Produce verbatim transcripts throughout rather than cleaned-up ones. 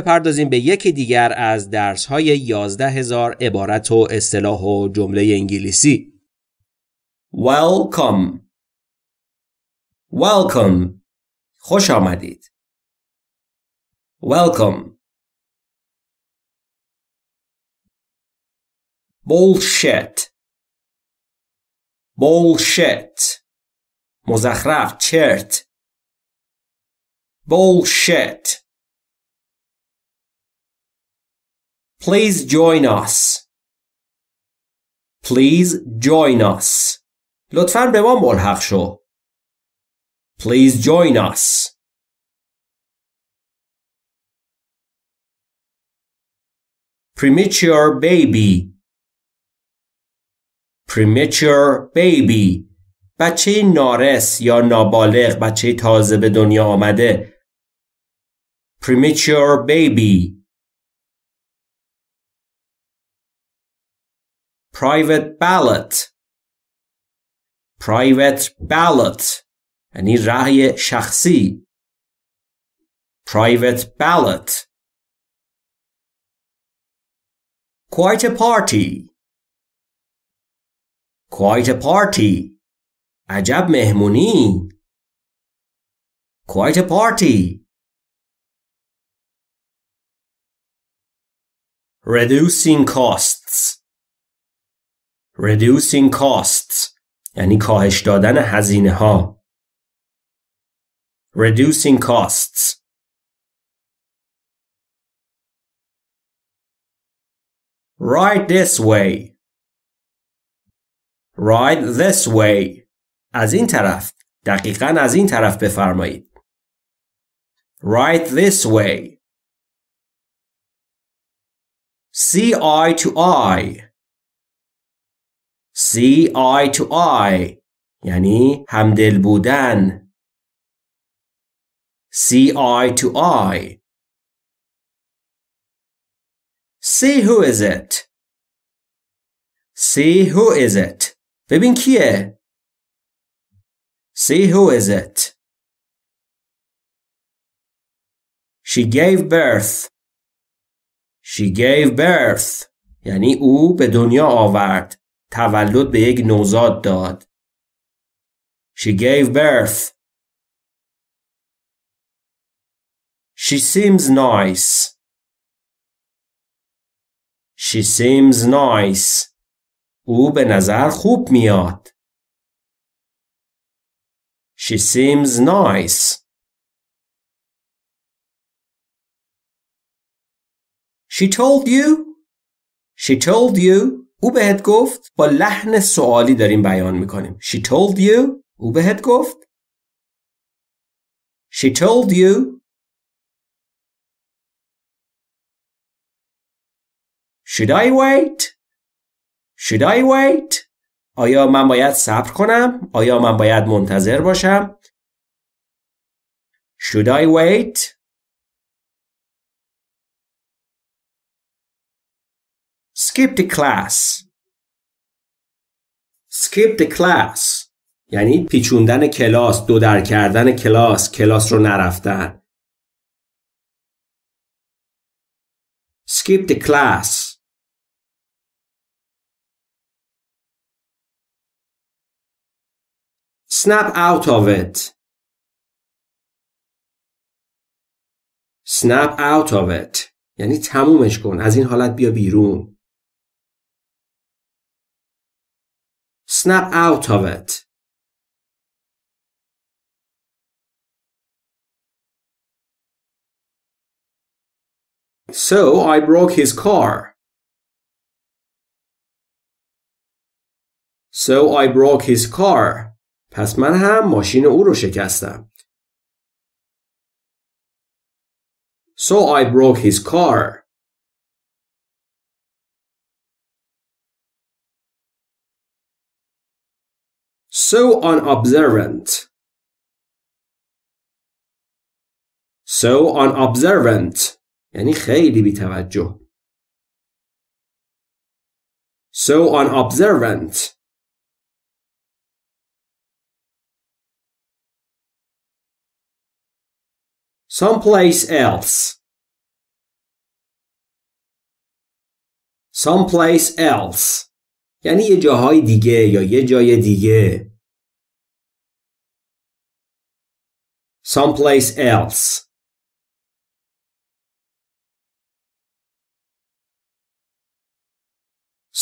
بپردازیم به یکی دیگر از درس‌های یازده هزار عبارت و اصطلاح و جمله انگلیسی. Welcome. Welcome. خوش آمدید. Welcome. Bullshit. Bullshit. مزخرف چرت. Bullshit. Please join us. Please join us. لطفاً به ما ملحق شو. Please join us. Premature baby. Premature baby. بچه نارس یا نابالغ، بچه تازه به دنیا آمده. Premature baby. Private ballot. Private ballot. یعنی رأی شخصی. Private ballot. Quite a party. Quite a party. عجب مهمونی. Quite a party. Reducing costs. Reducing costs یعنی کاهش دادن هزینه ها. Reducing costs. Right this way. Right this way. از این طرف. دقیقاً از این طرف بفرمایید. Right this way. See eye to eye. See eye to eye یعنی همدل بودن. See eye to eye. See who is it. See who is it. ببین کیه. See who is it. She gave birth. She gave birth یعنی او به دنیا آورد. تولد به یک نوزاد داد. She gave birth. She seems nice. She seems nice. او به نظر خوب میاد. She seems nice. She told you. She told you. او بهت گفت. با لحن سوالی داریم بیان میکنیم. She told you. او بهت گفت. She told you. Should I wait? Should I wait? آیا من باید صبر کنم؟ آیا من باید منتظر باشم؟ Should I wait? Skip the class. Skip the class. یعنی پیچوندن کلاس، دو در کردن کلاس، کلاس رو نرفتن. Skip the class. Snap out of it. Snap out of it. یعنی تمومش کن. از این حالت بیا بیرون. Snap out of it. So I broke his car. So I broke his car. پس من هم ماشین او رو شکستم. So I broke his car. So unobservant. So unobservant یعنی خیلی بی‌توجه. So unobservant. Someplace else. someplace else یعنی یه جاهای دیگه یا یه جای دیگه. Someplace else.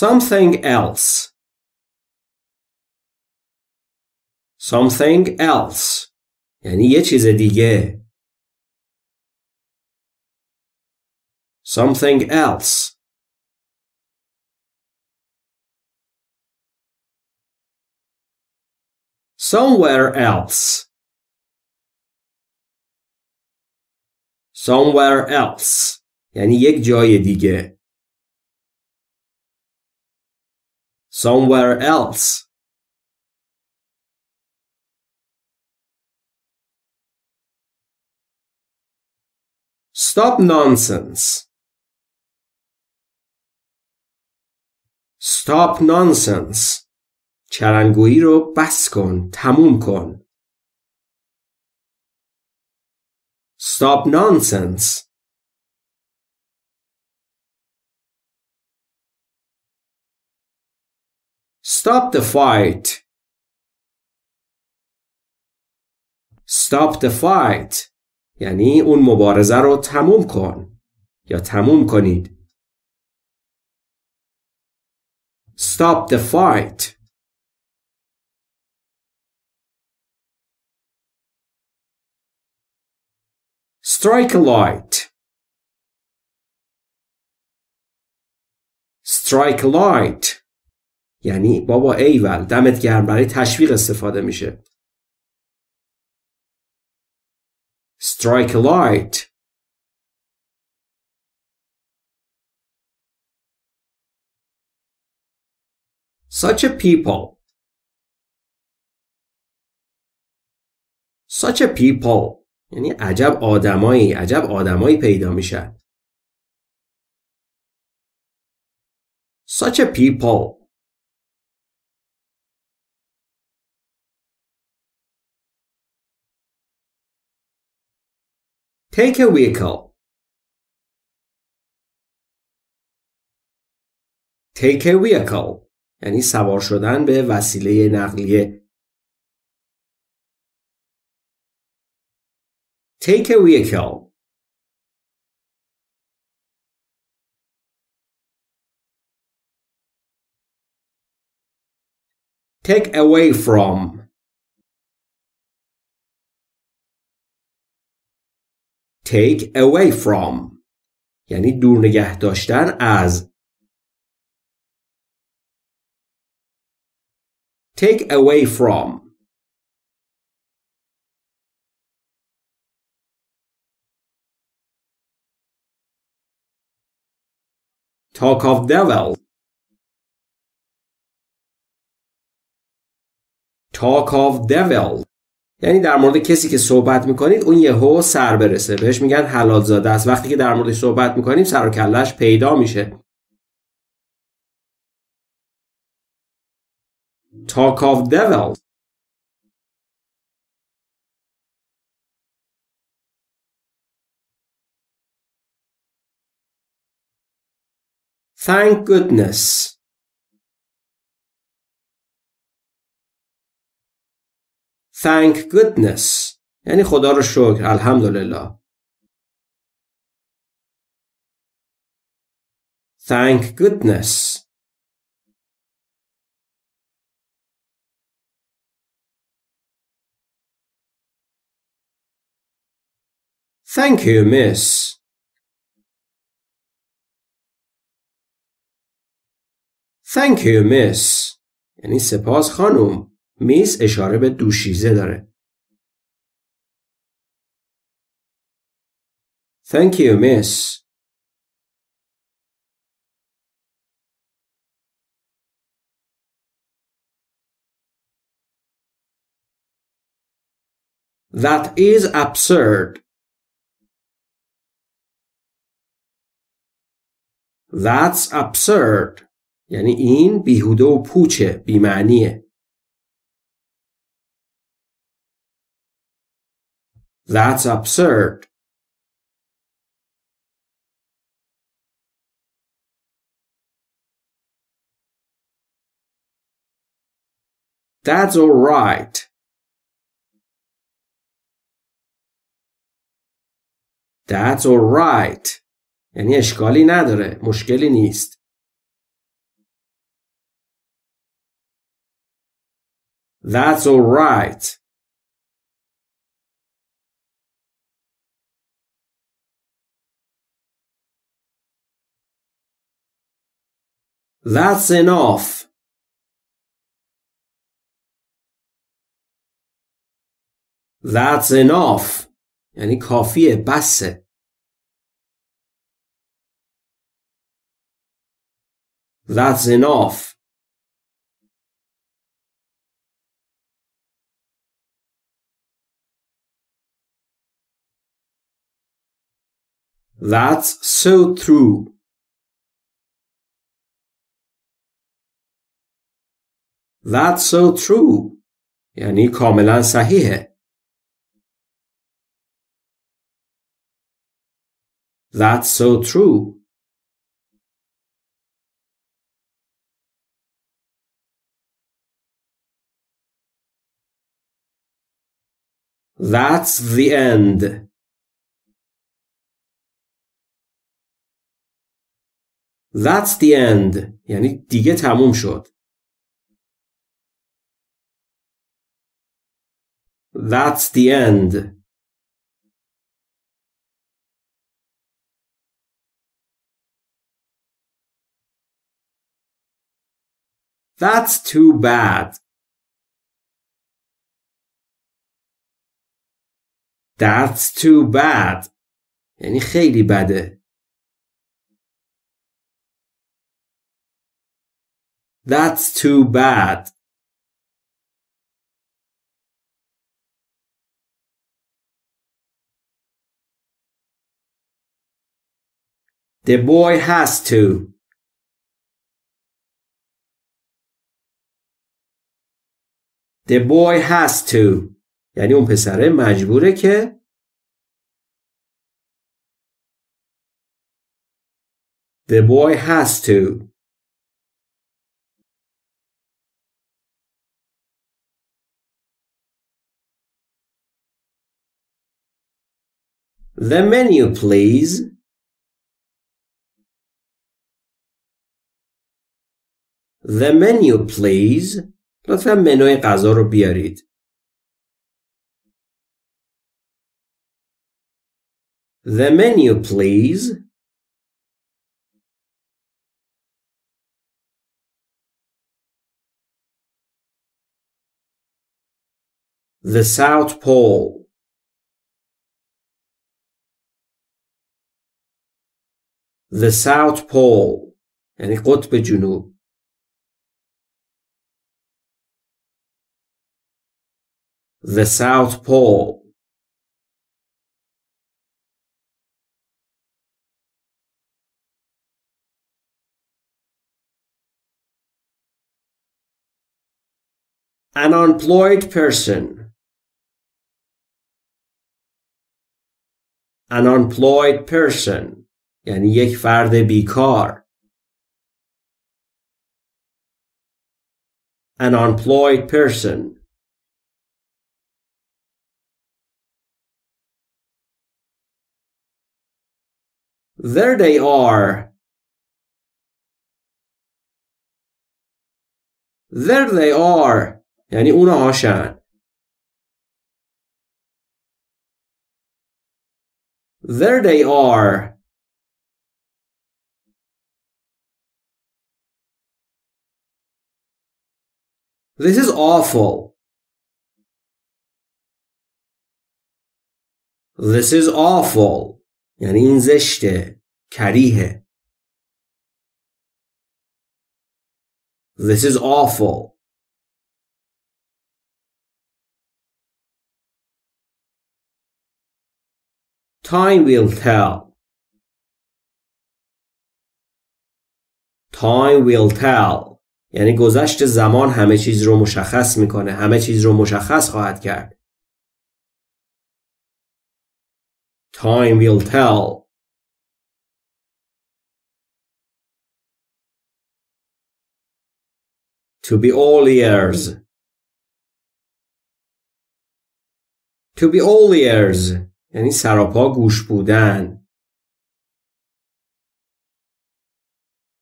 Something else. Something else. یعنی یه چیز دیگه. Something else. Somewhere else. Somewhere else. یعنی یک جای دیگه. Somewhere else. Stop nonsense. Stop nonsense. چرندگویی رو بس کن، تموم کن. Stop nonsense. Stop the fight. Stop the fight. یعنی اون مبارزه رو تموم کن یا تموم کنید. Stop the fight. Strike a light. Strike a light. یعنی بابا ایول دمت گرم برای تشویق استفاده میشه. Strike a light. Such a people. Such a people. یعنی عجب آدمایی، عجب آدمایی پیدا میشن. Such a people. Take a vehicle. Take a vehicle. یعنی سوار شدن به وسیله نقلیه. Take a vehicle. Take away from. Take away from یعنی دور نگه داشتن از. Take away from. Talk of devil. Talk of devil یعنی در مورد کسی که صحبت میکنید اون یهو سر برسه، بهش میگن حلال زاده است. وقتی که در موردش صحبت میکنیم سر و کله‌اش پیدا میشه. Talk of devil. Thank goodness. Thank goodness یعنی خدا رو شکر، الحمدلله. Thank goodness. Thank you, miss. Thank you, miss یعنی سپاس خانم. میز اشاره به دوشیزه داره. Thank you, miss. That is absurd. That's absurd. یعنی این بیهوده و پوچه، بی‌معنیه. That's absurd. That's all right. That's all right. یعنی اشکالی نداره. مشکلی نیست. That's all right. That's enough. That's enough. یعنی کافیه بسه. That's enough. That's so true. That's so true. یعنی کاملا صحیحه. That's so true. That's the end. That's the end. یعنی دیگه تموم شد. That's the end. That's too bad. That's too bad. یعنی خیلی بده. That's too bad. The boy has to. The boy has to. یعنی اون پسره مجبوره که. The boy has to. The menu, please. The menu, please. لطفاً منوی غذا رو بیارید. The menu, please. The South Pole. The South Pole. یعنی قطب جنوب. The South Pole. An unemployed person. An unemployed person. یعنی یک فرد بیکار. An unemployed person. There they are. There they are. یعنی اونا هاشن. There they are. This is awful. This is awful. یعنی این زشته، کریهه. This is awful. Time will tell. Time will tell. یعنی گذشت زمان همه چیز رو مشخص میکنه، همه چیز رو مشخص خواهد کرد. Time will tell. To be all ears. To be all ears یعنی سراپا گوش بودن.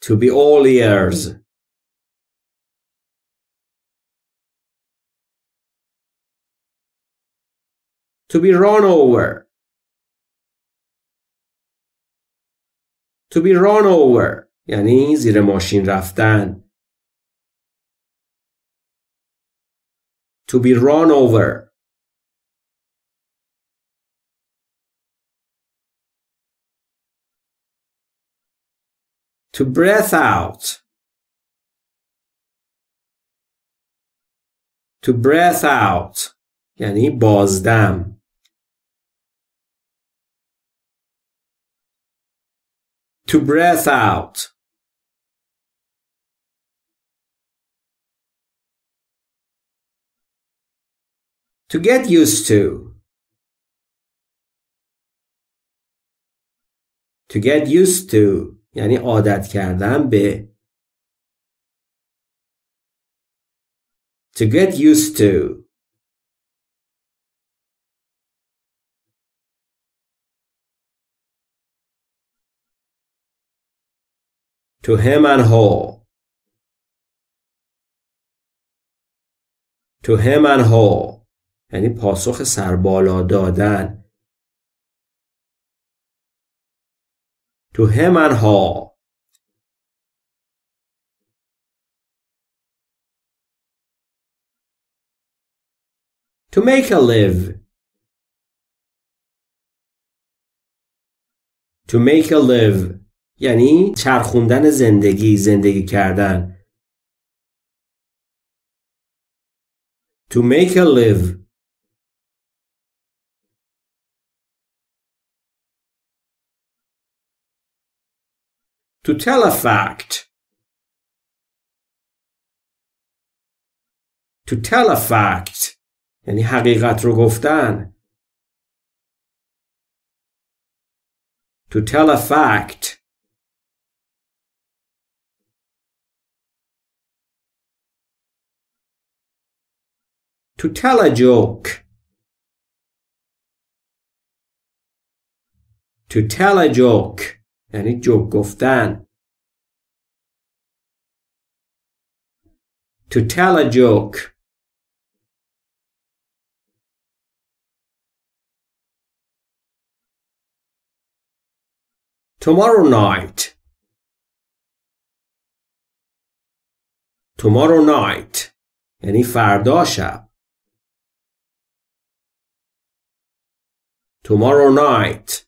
To be all ears. To be run over. To be run over یعنی زیر ماشین رفتن. To be run over. To breathe out. To breathe out یعنی بازدم. To breathe out. To get used to. To get used to یعنی عادت کردن به. To get used to. To hem and haw. To hem and haw یعنی پاسخ سربالا دادن. To hem and haw. To make a live. To make a live یعنی چرخوندن زندگی، زندگی کردن. To make a live. To tell a fact. To tell a fact یعنی حقیقت رو گفتن. To tell a fact. To tell a joke. To tell a joke یعنی جوک گفتن. To tell a joke. Tomorrow night. Tomorrow night یعنی فردا شب. Tomorrow night.